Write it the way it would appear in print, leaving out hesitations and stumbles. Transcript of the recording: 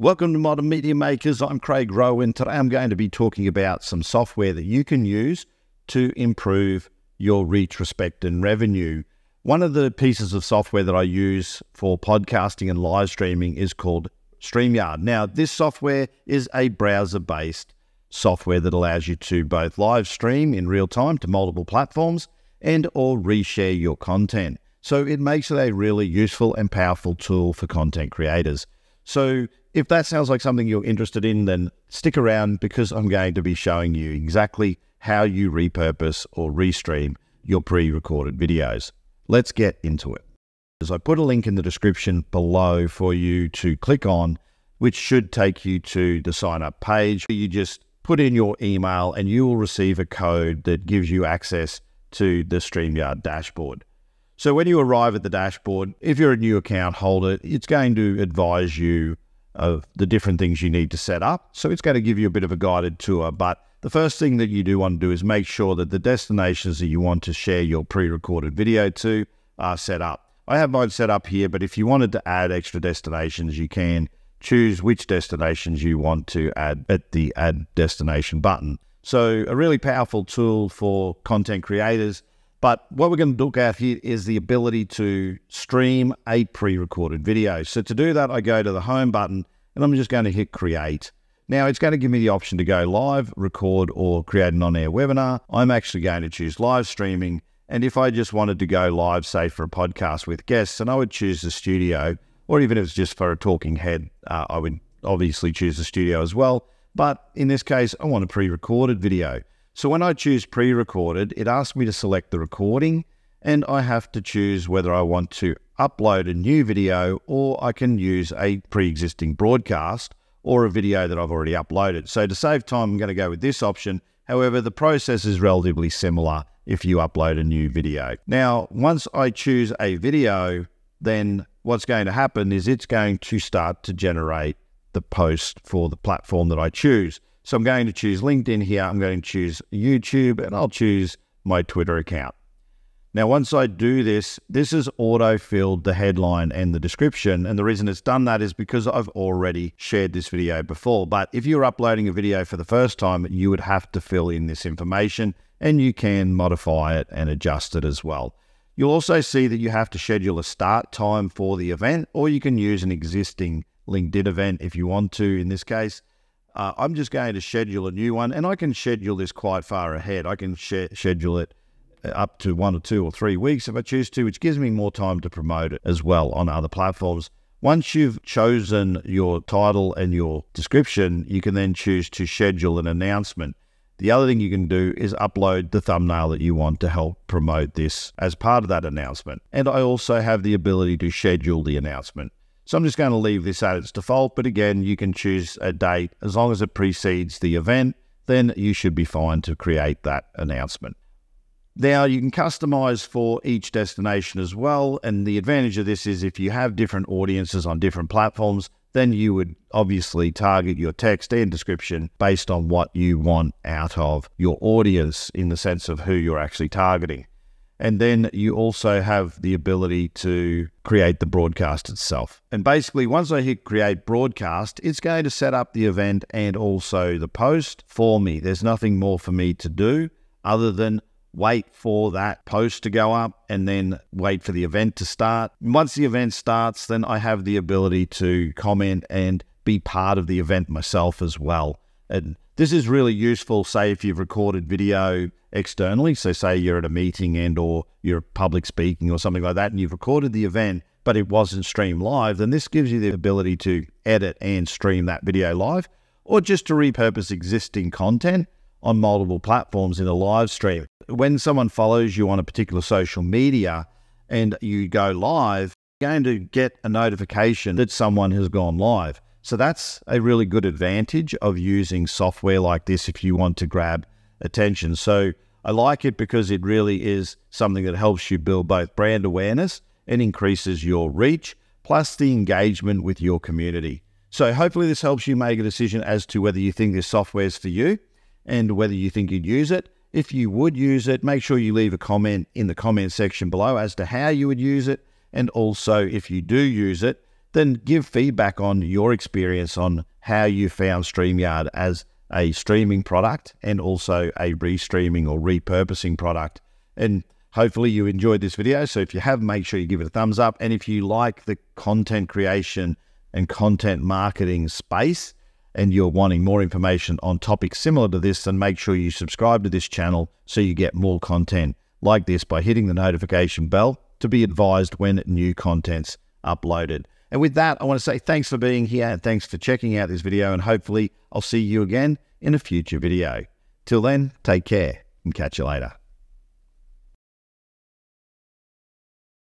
Welcome to Modern Media Makers. I'm Craig Rowe, and today I'm going to be talking about some software that you can use to improve your reach, respect, and revenue. One of the pieces of software that I use for podcasting and live streaming is called StreamYard. Now, this software is a browser-based software that allows you to both live stream in real time to multiple platforms and or reshare your content. So it makes it a really useful and powerful tool for content creators. So if that sounds like something you're interested in, then stick around because I'm going to be showing you exactly how you repurpose or restream your pre-recorded videos. Let's get into it. As I put a link in the description below for you to click on, which should take you to the sign up page. You just put in your email and you will receive a code that gives you access to the StreamYard dashboard. So when you arrive at the dashboard, if you're a new account holder, it's going to advise you of the different things you need to set up. So it's going to give you a bit of a guided tour, but the first thing that you do want to do is make sure that the destinations that you want to share your pre-recorded video to are set up. I have mine set up here, but if you wanted to add extra destinations, you can choose which destinations you want to add at the Add Destination button. So a really powerful tool for content creators. But what we're going to look at here is the ability to stream a pre-recorded video. So to do that, I go to the home button and I'm just going to hit create. Now it's going to give me the option to go live, record, or create an on-air webinar. I'm actually going to choose live streaming. And if I just wanted to go live, say for a podcast with guests, then I would choose the studio, or even if it's just for a talking head, I would obviously choose the studio as well. But in this case, I want a pre-recorded video. So when I choose pre-recorded, it asks me to select the recording, and I have to choose whether I want to upload a new video or I can use a pre-existing broadcast or a video that I've already uploaded. So to save time, I'm going to go with this option. However, the process is relatively similar if you upload a new video. Now, once I choose a video, then what's going to happen is it's going to start to generate the post for the platform that I choose. So I'm going to choose LinkedIn here. I'm going to choose YouTube and I'll choose my Twitter account. Now, once I do this, this is auto-filled the headline and the description. And the reason it's done that is because I've already shared this video before. But if you're uploading a video for the first time, you would have to fill in this information and you can modify it and adjust it as well. You'll also see that you have to schedule a start time for the event, or you can use an existing LinkedIn event if you want to. In this case, I'm just going to schedule a new one, and I can schedule this quite far ahead. I can schedule it up to 1 or 2 or 3 weeks if I choose to, which gives me more time to promote it as well on other platforms. Once you've chosen your title and your description, you can then choose to schedule an announcement. The other thing you can do is upload the thumbnail that you want to help promote this as part of that announcement. And I also have the ability to schedule the announcement. So I'm just going to leave this at its default, but again, you can choose a date. As long as it precedes the event, then you should be fine to create that announcement. Now you can customize for each destination as well. And the advantage of this is if you have different audiences on different platforms, then you would obviously target your text and description based on what you want out of your audience in the sense of who you're actually targeting. And then you also have the ability to create the broadcast itself. And basically, once I hit create broadcast, it's going to set up the event and also the post for me. There's nothing more for me to do other than wait for that post to go up and then wait for the event to start. Once the event starts, then I have the ability to comment and be part of the event myself as well. And this is really useful, say, if you've recorded video externally. So say you're at a meeting and or you're public speaking or something like that, and you've recorded the event, but it wasn't streamed live, then this gives you the ability to edit and stream that video live, or just to repurpose existing content on multiple platforms in a live stream. When someone follows you on a particular social media and you go live, you're going to get a notification that someone has gone live. So that's a really good advantage of using software like this if you want to grab attention. So I like it because it really is something that helps you build both brand awareness and increases your reach, plus the engagement with your community. So hopefully this helps you make a decision as to whether you think this software is for you and whether you think you'd use it. If you would use it, make sure you leave a comment in the comment section below as to how you would use it. And also, if you do use it, then give feedback on your experience on how you found StreamYard as a streaming product and also a restreaming or repurposing product. And hopefully you enjoyed this video. So if you have, make sure you give it a thumbs up. And if you like the content creation and content marketing space and you're wanting more information on topics similar to this, then make sure you subscribe to this channel so you get more content like this by hitting the notification bell to be advised when new content's uploaded. And with that, I want to say thanks for being here and thanks for checking out this video, and hopefully I'll see you again in a future video. Till then, take care and catch you later.